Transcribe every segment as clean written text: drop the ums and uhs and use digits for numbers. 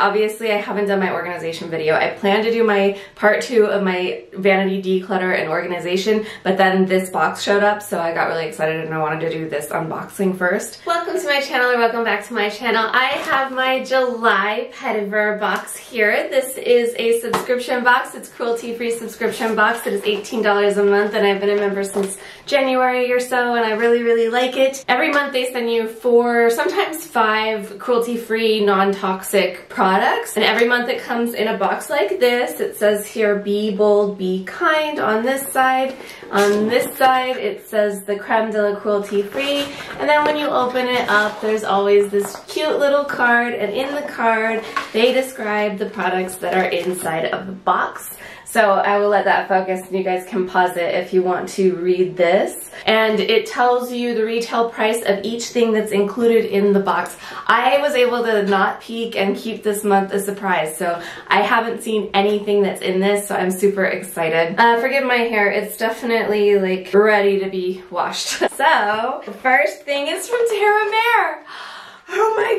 Obviously, I haven't done my organization video. I plan to do my part 2 of my vanity declutter and organization, but then this box showed up, so I got really excited and I wanted to do this unboxing first. Welcome to my channel, or welcome back to my channel. I have my July Petit Vour box here. This is a subscription box. It's cruelty-free subscription box. It is $18 a month, and I've been a member since January or so, and I really, really like it. Every month they send you 4, sometimes 5 cruelty-free, non-toxic products, and every month it comes in a box like this. It says here, be bold, be kind on this side. On this side it says the creme de la cruelty free, and then when you open it up there's always this cute little card, and in the card they describe the products that are inside of the box. So I will let that focus and you guys can pause it if you want to read this. And it tells you the retail price of each thing that's included in the box. I was able to not peek and keep this month a surprise, so I haven't seen anything that's in this, so I'm super excited. Forgive my hair, it's definitely like ready to be washed. So, the first thing is from Terre Mere. Oh my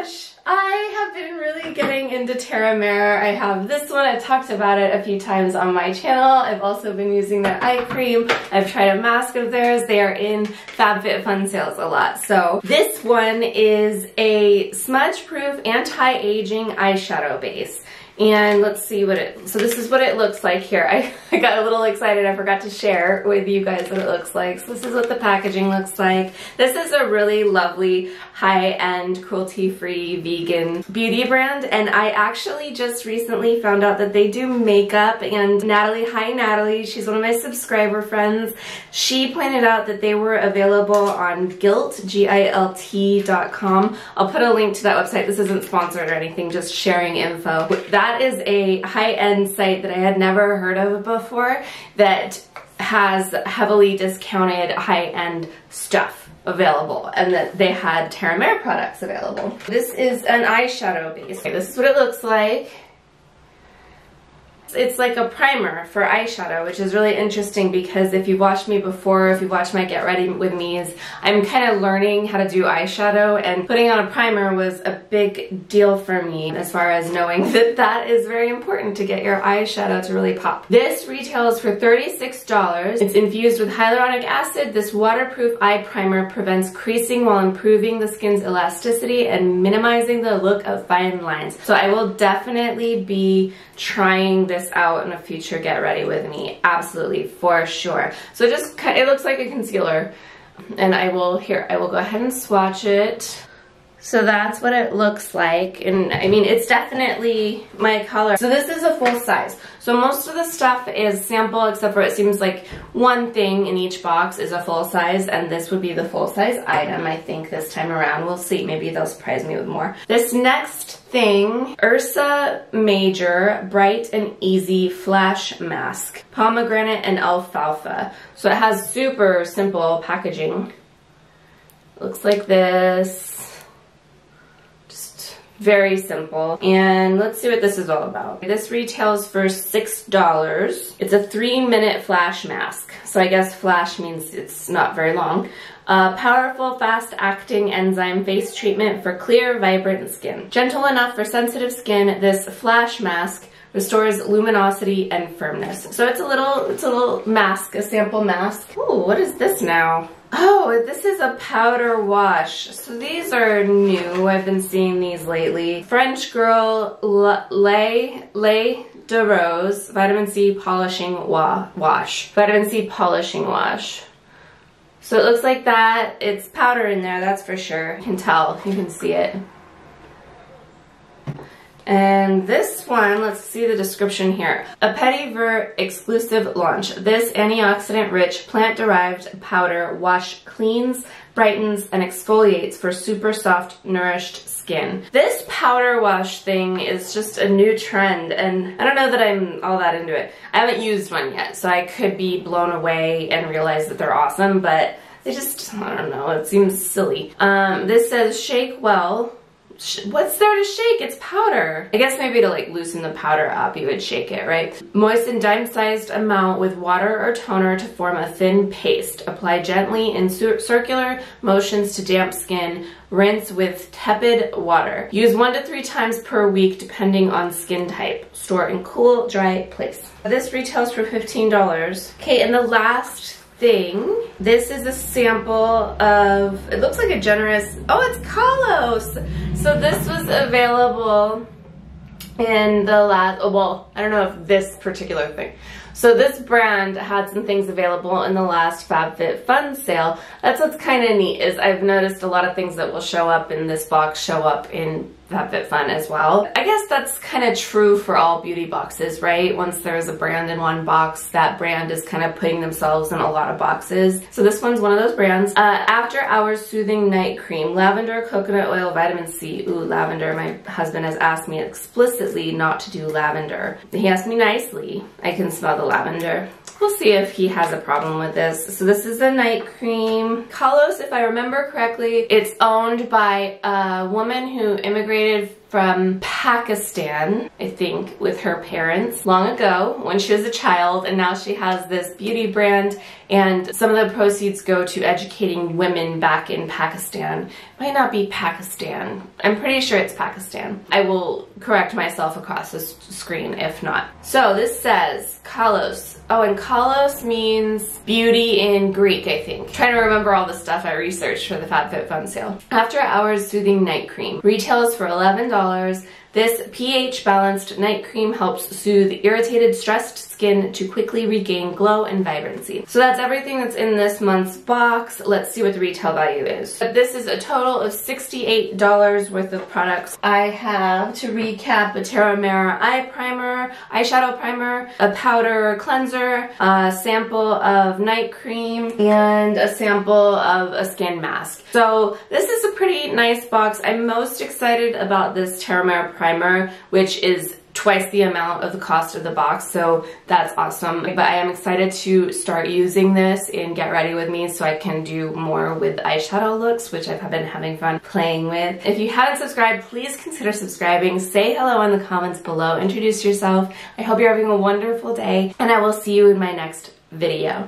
gosh! I have been really getting into Terre Mere. I have this one. I've talked about it a few times on my channel. I've also been using their eye cream. I've tried a mask of theirs. They are in FabFitFun sales a lot. So this one is a smudge-proof anti-aging eyeshadow base. And let's see what it, so this is what it looks like here. I got a little excited, I forgot to share with you guys what it looks like. So this is what the packaging looks like. This is a really lovely, high-end, cruelty-free, vegan beauty brand, and I actually just recently found out that they do makeup, and Natalie, hi Natalie, she's one of my subscriber friends, she pointed out that they were available on Gilt, G-I-L-T.com. I'll put a link to that website, this isn't sponsored or anything, just sharing info. That is a high-end site that I had never heard of before that has heavily discounted high-end stuff available, and that they had Terre Mere products available. This is an eyeshadow base. This is what it looks like. It's like a primer for eyeshadow, which is really interesting because if you've watched me before, if you watch my Get Ready With Me's, I'm kind of learning how to do eyeshadow, and putting on a primer was a big deal for me as far as knowing that that is very important to get your eyeshadow to really pop. This retails for $36. It's infused with hyaluronic acid. This waterproof eye primer prevents creasing while improving the skin's elasticity and minimizing the look of fine lines. So I will definitely be trying this out in a future Get Ready With Me, absolutely, for sure. So just, it looks like a concealer, and I will go ahead and swatch it. So that's what it looks like, and I mean, it's definitely my color. So this is a full size. So most of the stuff is sample, except for it seems like one thing in each box is a full size, and this would be the full size item, I think, this time around. We'll see, maybe they'll surprise me with more. This next thing, Ursa Major Bright and Easy Flash Mask, pomegranate and alfalfa. So it has super simple packaging. Looks like this. Very simple. And let's see what this is all about. This retails for $6. It's a 3-minute flash mask. So I guess flash means it's not very long. A powerful, fast-acting enzyme face treatment for clear, vibrant skin. Gentle enough for sensitive skin, this flash mask restores luminosity and firmness. So it's a little mask, a sample mask. Ooh, what is this now? Oh, this is a powder wash. So these are new. I've been seeing these lately. French Girl Lay de Rose Vitamin C Polishing Wash. Vitamin C Polishing Wash. So it looks like that. It's powder in there, that's for sure. You can tell. You can see it. And this one, let's see the description here. A Petit Vour exclusive launch. This antioxidant-rich, plant-derived powder wash cleans, brightens, and exfoliates for super soft, nourished skin. This powder wash thing is just a new trend, and I don't know that I'm all that into it. I haven't used one yet, so I could be blown away and realize that they're awesome, but they just, I don't know, it seems silly. This says, shake well. what's there to shake? It's powder. I guess maybe to like loosen the powder up, you would shake it, right? Moisten dime-sized amount with water or toner to form a thin paste. Apply gently in circular motions to damp skin. Rinse with tepid water. Use 1 to 3 times per week depending on skin type. Store in cool, dry place. This retails for $15. Okay, and the last thing, this is a sample of, it looks like a generous, oh, it's Kalos. So this was available in the last, oh, well, I don't know if this particular thing. So this brand had some things available in the last FabFitFun sale. That's what's kind of neat, is I've noticed a lot of things that will show up in this box show up in FabFitFun as well. I guess that's kind of true for all beauty boxes, right? Once there's a brand in one box, that brand is kind of putting themselves in a lot of boxes. So this one's one of those brands. After Hours Soothing Night Cream, lavender, coconut oil, vitamin C. Ooh, lavender. My husband has asked me explicitly not to do lavender. He asked me nicely. I can smell the lavender. We'll see if he has a problem with this. So this is the night cream. Kalos, if I remember correctly, it's owned by a woman who immigrated from Pakistan, I think, with her parents long ago when she was a child, and now she has this beauty brand, and some of the proceeds go to educating women back in Pakistan. Might not be Pakistan. I'm pretty sure it's Pakistan. I will correct myself across the screen if not. So this says Kalos. Oh, and Kalos means beauty in Greek, I think. I'm trying to remember all the stuff I researched for the FabFitFun sale. After Hours Soothing Night Cream retails for $11. This pH-balanced night cream helps soothe irritated, stressed skin to quickly regain glow and vibrancy. So that's everything that's in this month's box. Let's see what the retail value is. But this is a total of $68 worth of products. I have, to recap, a Terre Mere eye primer, eyeshadow primer, a powder cleanser, a sample of night cream, and a sample of a skin mask. So this is a pretty nice box. I'm most excited about this Terre Mere primer, which is twice the amount of the cost of the box, so that's awesome. But I am excited to start using this and Get Ready With Me so I can do more with eyeshadow looks, which I've been having fun playing with. If you haven't subscribed, please consider subscribing. Say hello in the comments below. Introduce yourself. I hope you're having a wonderful day, and I will see you in my next video.